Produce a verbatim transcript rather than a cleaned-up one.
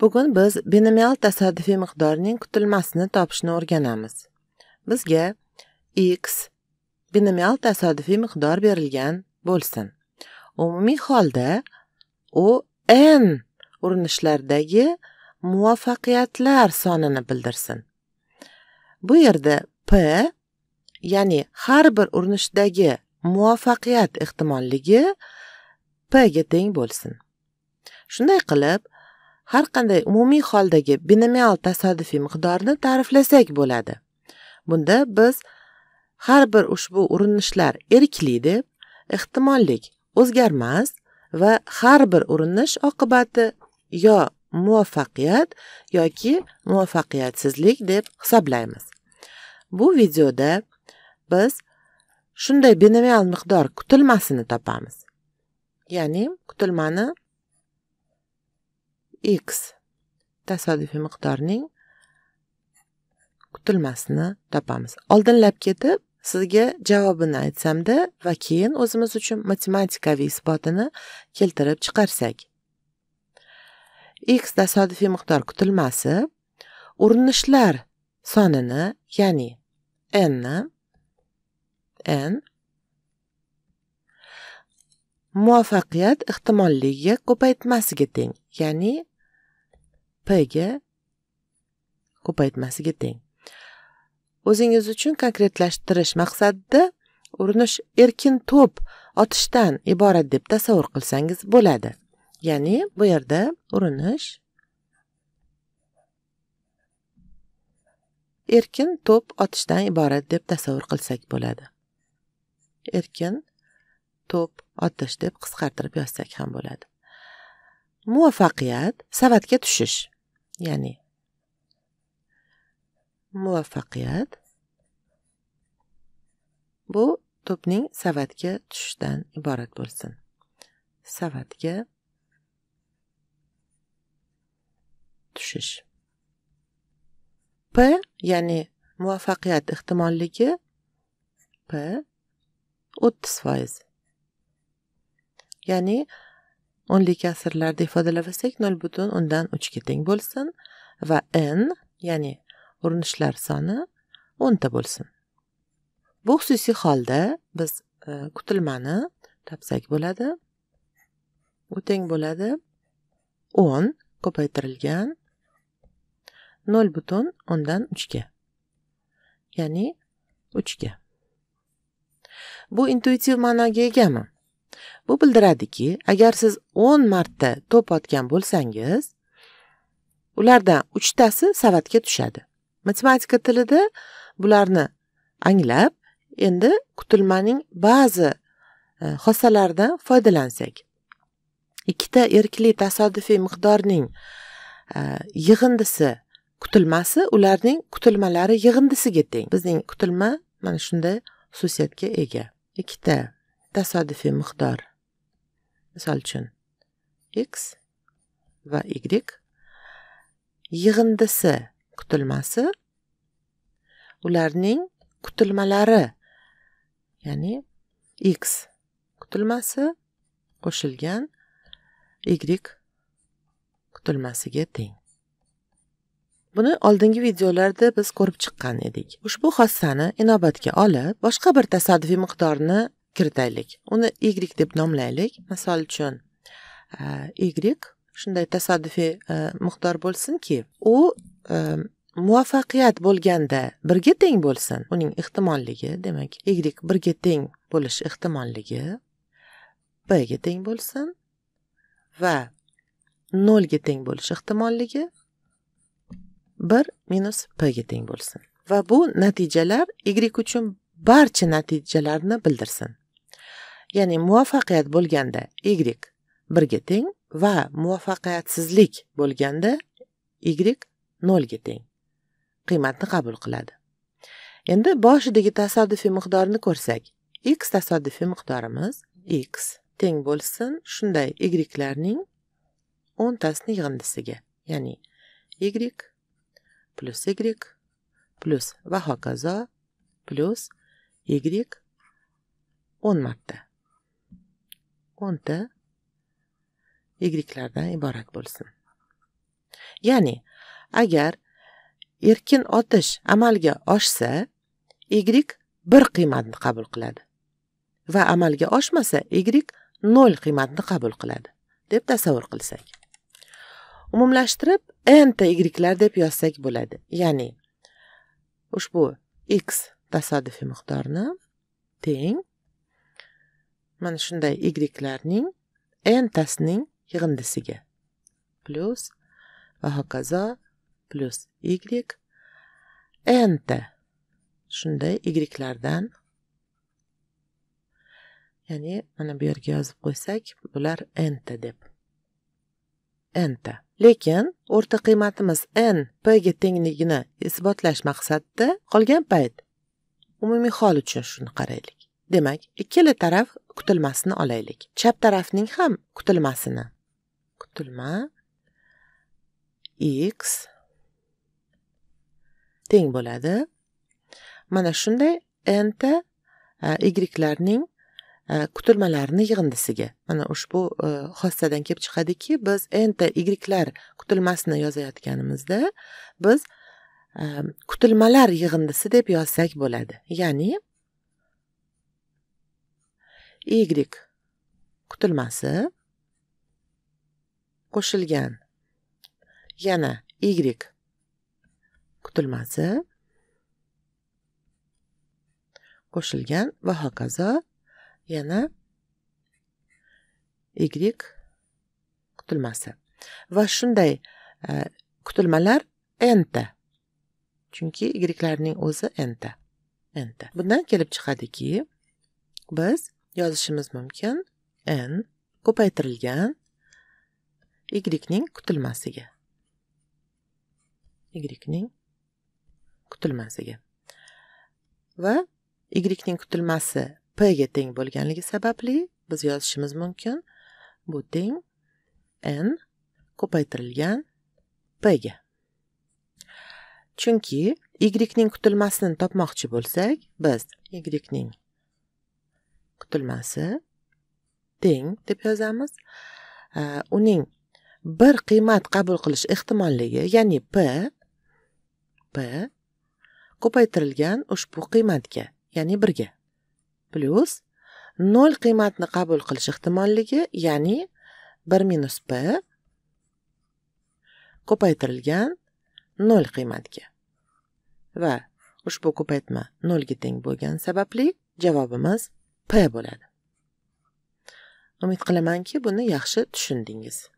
Bugun biz benemal tasodifiy miqdorining kutilmasini topishni o'rganamiz. Bizga x benemal tasodifiy miqdor berilgan bo'lsin. Umumiy holda u n urinishlardagi muvaffaqiyatlar sonini bildirsin. Bu yerda p ya'ni har bir urinishdagi muvaffaqiyat ehtimolligi p ga teng bo'lsin. Shunday qilib, har qanday umumiy holdagi binomial tasodifiy miqdorni ta'riflasak bo'ladi. Bunda biz har bir ushbu urinishlar erkli deb, ehtimollik o'zgarmas va har bir urinish oqibati yo muvaffaqiyat yoki muvaffaqiyatsizlik deb hisoblaymiz. Bu videoda biz shunday binomial miqdor kutilmasini topamiz. Ya'ni kutilmani x tasodifiy miqdorning kutilmasini topamiz. Oldinlab ketib, sizga javobini aytsamda va keyin o'zimiz uchun matematikaviy isbotini keltirib chiqarsak. X tasodifiy miqdor kutilmasi urinishlar sonini, ya'ni n ni n muvaffaqiyat ehtimolligiga ko'paytmasiga teng, ya'ni p ga ko'paytmasiga teng. O'zingiz uchun konkretlashtirish maqsadida urinish erkin to'p otishdan iborat deb tasavvur qilsangiz bo'ladi. Ya'ni bu yerda urinish erkin to'p otishdan iborat deb tasavvur qilsak bo'ladi. Erkin to'p otish deb qisqartirib yozsak ham bo'ladi. Muvaffaqiyat savatga tushish, ya'ni muvaffaqiyat bu to'pning savatga tushishdan iborat bo'lsin. Savatga tushish. P ya'ni muvaffaqiyat ehtimolligi p o'ttiz foiz. Ya'ni o'nlik asrlarda ifodalavasak nol butun undan uchga teng bo'lsin va n ya'ni urinishlar soni o'n ta bo'lsin. Bu xususiy holda biz e, kutilmani topsak bo'ladi. U teng bo'ladi o'n ko'paytirilgan nol butun undan uchga. Ya'ni uchga. Bu intuitiv ma'noga egami? Bu bildiradiki, agar siz o'n marta to'p otgan bo'lsangiz, ulardan uch tasi savatga tushadi. Matematika tilida bularni anglab, endi kutilmaning ba'zi xossalaridan foydalansak. Ikkita erkli tasodifiy miqdorning yig'indisi kutilmasi ularning kutilmalari yig'indisiga teng. Bizning kutilma mana shunday xususiyatga ega. Ikkita tasodifiy miqdor, misol uchun x va y yig'indisi kutilmasi ularning kutilmalari, ya'ni x kutilmasi qo'shilgan y kutilmasiga teng. Buni oldingi videolarda biz ko'rib chiqqan edik. Ushbu xossani inobatga olib, boshqa bir tasodifiy miqdorni kiritaylik. Uni y deb nomlaylik. Misol uchun y shunday tasodifiy miqdor bo'lsinki, u muvaffaqiyat bo'lganda birga teng bo'lsin. Uning ehtimolligi, demak, y birga teng bo'lish ehtimolligi p ga teng bo'lsin va nol ga teng bo'lish ehtimolligi bir minus p ga teng bo'lsin. Va bu natijalar y uchun barcha natijalarni bildirsin. Ya'ni muvaffaqiyat bo'lganda y birga teng va muvaffaqiyatsizlik bo'lganda y nol ga teng qiymatni qabul qiladi. Endi boshidagi tasodifiy miqdorni ko'rsak, x tasodifiy miqdorimiz x teng bo'lsin shunday y larning o'n tasini yig'indisiga, ya'ni y plus y plus va hokazo plus y o'n marta. o'n ta y lardan iborat bo'lsin. Ya'ni, agar erkin otish amalga oshsa, y bir qiymatni qabul qiladi va amalga oshmasa, y nol qiymatni qabul qiladi deb tasavvur qilsak. Umumlashtirib n ta y'lar deb yozsak bo'ladi. Ya'ni ushbu x tasodifiy miqdorini teng mana shunday y'larning n tasining yig'indisiga plus va hokazo plus y n ta shunday y'lardan, ya'ni mana bu yerga yozib qo'ysak, bular n ta deb. N ta. Lekin o'rta qiymatimiz n p ga tengligini isbotlash maqsadida qolgan payt umumiy hol uchun shuni qaraylik. Demak, ikkala taraf kutilmasini olaylik. Chap tarafning ham kutilmasini. Kutilma x teng bo'ladi mana shunday n ta y'larning kutilmalarini yig'indisiga. Mana ushbu xossadan kelib chiqadiki, biz n ta y'lar kutilmasini yozayotganimizda biz kutilmalar yig'indisi deb yozsak bo'ladi. Ya'ni y kutilmasi qo'shilgan yana y kutilmasi qo'shilgan va hokazo yana y kutilmasi va shunday kutilmalar n ta. Chunki y'larning o'zi n ta. n ta. Bundan kelib chiqadiki, biz yozishimiz mumkin n ko'paytirilgan y'ning kutilmasiga. Y'ning kutilmasiga. Va y'ning kutilmasi p ga teng bo'lganligi sababli biz yozishimiz mumkin bu teng n ko'paytirilgan p ga. Chunki y'ning kutilmasini topmoqchi bo'lsak, biz y'ning kutilmasi teng deb yozamiz. Uning bir qiymat qabul qilish ehtimolligi, ya'ni p p ko'paytirilgan ushbu qiymatga, ya'ni birga. Plus nol qiymatni qabul qilish ehtimolligi, ya'ni bir minus p ko'paytirilgan nol qiymatga. Va ushbu ko'paytma nol ga teng bo'lgani sababli javobimiz p bo'ladi. Umid qilamanki, buni yaxshi tushundingiz.